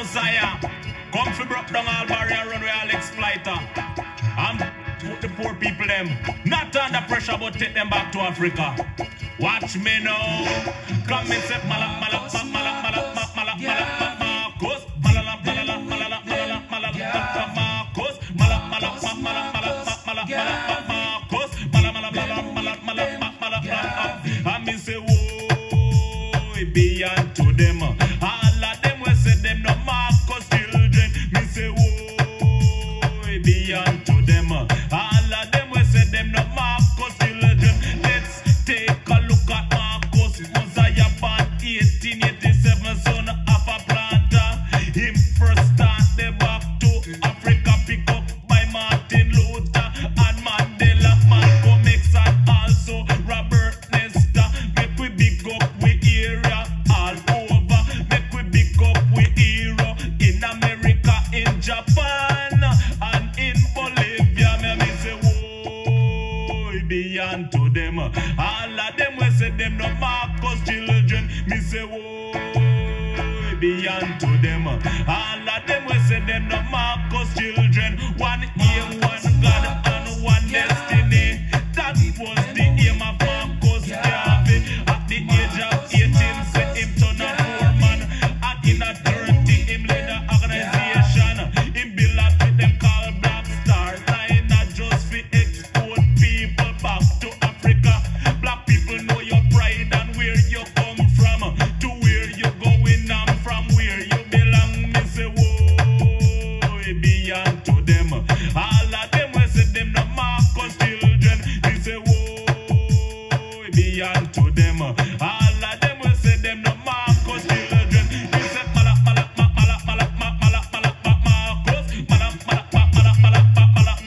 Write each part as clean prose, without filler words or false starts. Mosiah. Come for broke down all barrier runway all exploiter. And put the poor people them. Not under pressure but take them back to Africa. Watch me now. Come and set malap malap malap malap malap malap Marcus. Malap malap malap malap malap Marcus. Malap malap malap malap malap malap Marcus. Malap malap malap malap malap malap. I mean say woah it be unto them. To them, all of them will say them no Marcus children. Me say woe be unto them. All of them will say them no Marcus children. One aim, one God, and one destiny. That was the aim of Marcus Garvey. At the age of 18, said him turn a poor man. At in a 30, him led the organization. Him build up with them called Black Star Line. Not just for export people back to to them. All of them will say them no Marcus children. He said malak malak malak malak malak malak Marcus. Malak malak malak malak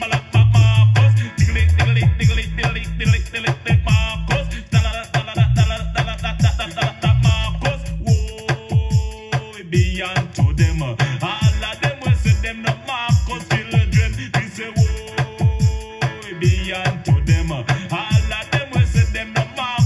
malak malak Marcus. Diggly diggly diggly diggly diggly diggly Marcus. Dalala dalala dalala dalala dalala Marcus. Woe be unto them. All of them will say them no Marcus children. He said woe be unto them. All of them will say them no Marcus.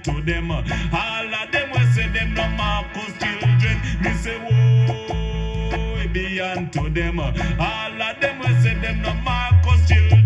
To them, all of them will say them no Marcus children. Me say woe be unto them. All of them will say them no Marcus children.